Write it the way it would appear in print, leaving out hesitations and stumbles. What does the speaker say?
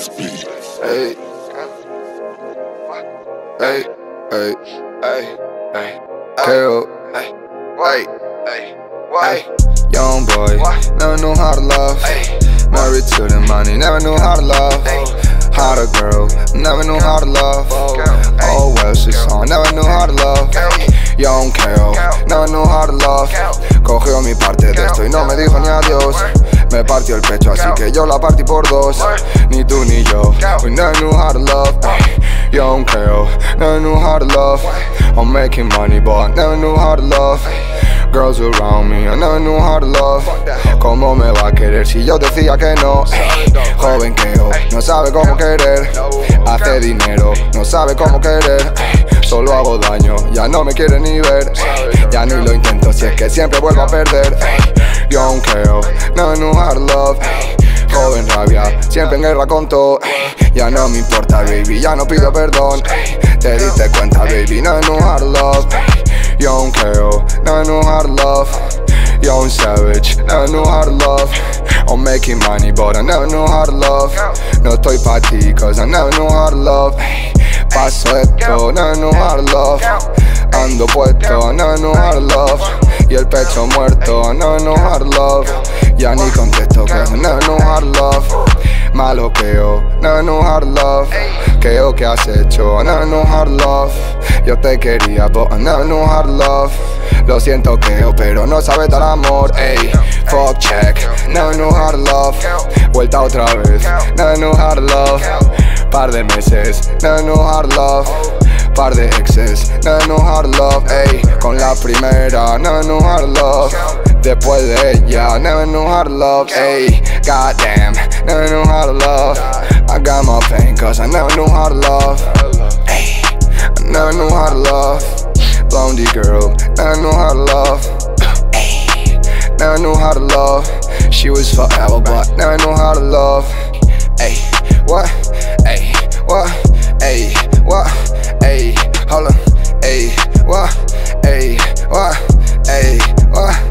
speed. Hey, hey, hey, hey, hey, K.O. Hey, wait, hey, wait. Young boy, never knew how to love. Married to the money, never knew how to love. Had a girl, never knew how to love. Oh well, she's on, never knew how to love. Young K.O., never knew how to love. Cogió mi parte de esto y no me dijo ni adiós. Me partió el pecho, así que yo la partí por dos. Ni tú ni yo, we never knew how to love. Young K.O., never knew how to love. I'm making money, but I never knew how to love. Girls around me, I never knew how to love. ¿Cómo me va a querer si yo decía que no? Joven K.O., no sabe cómo querer. Hace dinero, no sabe cómo querer. Solo hago daño, ya no me quiere ni ver. Ya ni lo intento, si es que siempre vuelvo a perder. Young K.O., never knew how to love. Joven rabia, siempre en guerra con todo. Ya no me importa, baby, ya no pido perdón. Te diste cuenta, baby, never knew how to love. Young K.O., never knew how to love. Young Savage, never knew how to love. I'm making money, but I never knew how to love. No estoy pa' ti, cause I never knew how to love. Paso esto, never knew how to love. Ando puesto, never knew how to love. Y el pecho muerto, never knew how to love. Ya ni contesto, cause I never knew how to love. Malo K.O., never knew how to love. K.O., ¿qué has hecho? I never knew how to love. Yo te quería, but I never knew how to love. Lo siento K.O., pero no sabes dar amor. Ey, fuck check, never knew how to love. Vuelta otra vez, never knew how to love. Par de meses, never knew how to love. Par de exes, never knew how to love. Ey, con la primera, never knew how to love. Después de ella, never knew how to love. Ey, goddamn, never knew how to love. I got my pain cause I never knew how to love. Ay, I never knew how to love. Blondie girl, never knew how to love. Ay, never knew how to love. She was forever but never knew how to love. Ay, what? Ay, what? Ay, what? Ay, hold on. Ay, what? Ay, what? Ay, what?